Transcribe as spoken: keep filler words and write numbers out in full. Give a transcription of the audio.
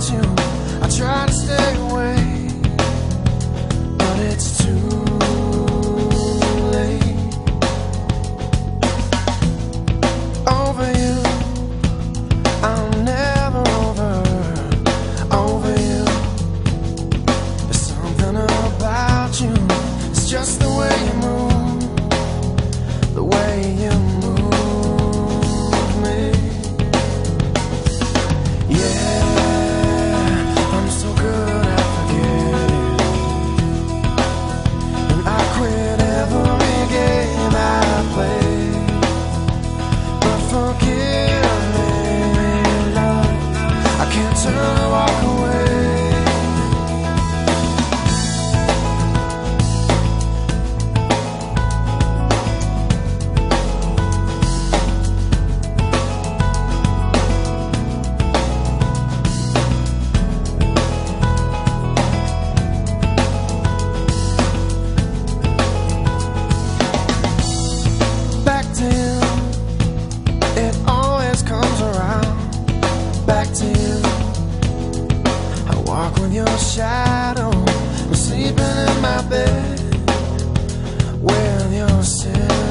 at you. I try to stay away, but it's too late. Over you, I'm never over. Over you, there's something about you. It's just the way you move, the way you move. Your shadow, I'm sleeping in my bed with your sin.